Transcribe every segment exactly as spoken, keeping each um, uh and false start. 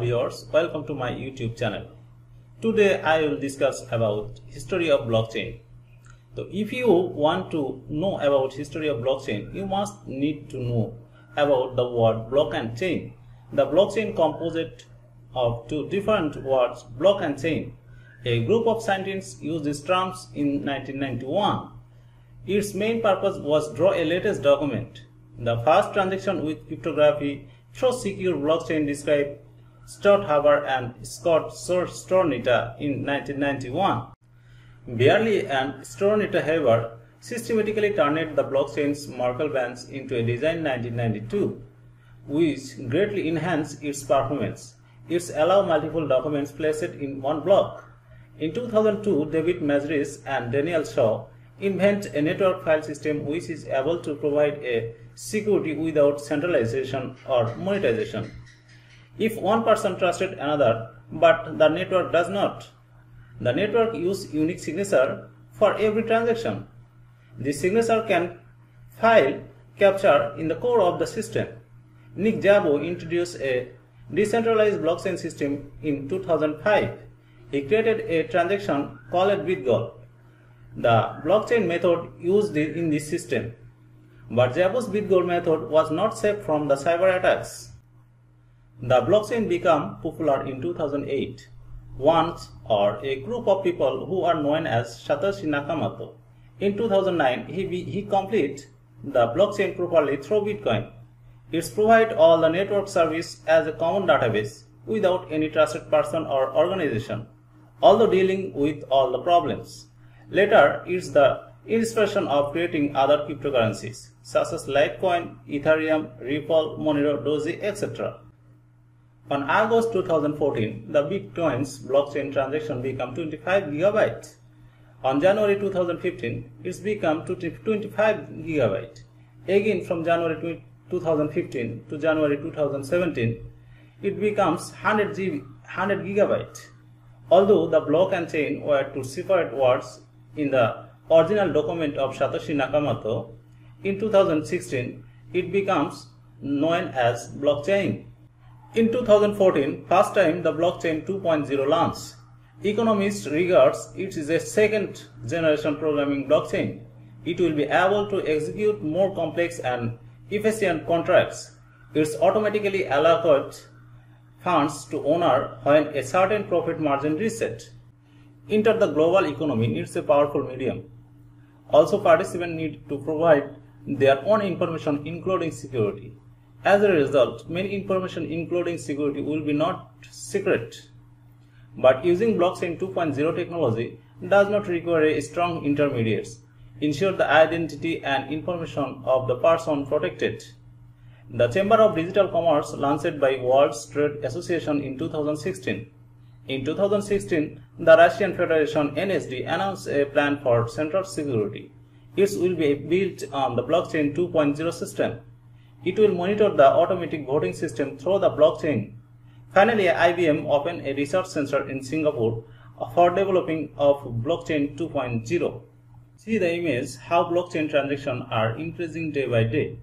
viewers, welcome to my YouTube channel. Today I will discuss about history of blockchain. So if you want to know about history of blockchain, you must need to know about the word block and chain. The blockchain composite of two different words, block and chain. A group of scientists used these terms in nineteen ninety-one. Its main purpose was draw a latest document. The first transaction with cryptography through secure blockchain described Stuart Haber and Scott Stornetta in nineteen ninety-one. Bayer and Stornetta Haber systematically turned the blockchain's Merkle bands into a design in nineteen ninety-two, which greatly enhanced its performance. It's allow multiple documents placed in one block. In two thousand two, David Majeris and Daniel Shaw invent a network file system which is able to provide a security without centralization or monetization. If one person trusted another, but the network does not, the network uses unique signature for every transaction. This signature can file capture in the core of the system. Nick Szabo introduced a decentralized blockchain system in two thousand five. He created a transaction called BitGold. The blockchain method used in this system. But Szabo's BitGold method was not safe from the cyber attacks. The blockchain became popular in two thousand eight. Once or a group of people who are known as Satoshi Nakamoto. In two thousand nine, he, he completed the blockchain properly through Bitcoin. It provides all the network service as a common database without any trusted person or organization, although dealing with all the problems. Later, it's the inspiration of creating other cryptocurrencies such as Litecoin, Ethereum, Ripple, Monero, Doge, et cetera. On August two thousand fourteen, the Bitcoin's blockchain transaction became twenty-five gigabytes. On January two thousand fifteen, it's become twenty-five gigabytes. Again, from January two thousand fifteen to January two thousand seventeen, it becomes one hundred gigabytes. Although the block and chain were two separate words in the original document of Satoshi Nakamoto, in two thousand sixteen it becomes known as blockchain. In two thousand fourteen, first time the blockchain two point oh launched. Economists regards it is a second generation programming blockchain. It will be able to execute more complex and efficient contracts. It's automatically allocates funds to owner when a certain profit margin reset. Enter the global economy needs a powerful medium. Also, participants need to provide their own information including security. As a result, many information including security will be not secret. But using blockchain two point oh technology does not require a strong intermediaries. Ensure the identity and information of the person protected. The Chamber of Digital Commerce launched by World Trade Association in two thousand sixteen. In two thousand sixteen, the Russian Federation N S D announced a plan for central security. It will be built on the blockchain two point oh system. It will monitor the automatic voting system through the blockchain. Finally, I B M opened a research center in Singapore for developing of blockchain two point oh. See the image how blockchain transactions are increasing day by day.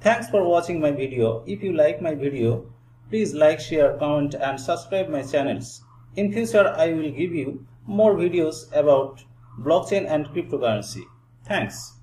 Thanks for watching my video. If you like my video, please like, share, comment and subscribe my channels. In future, I will give you more videos about blockchain and cryptocurrency. Thanks.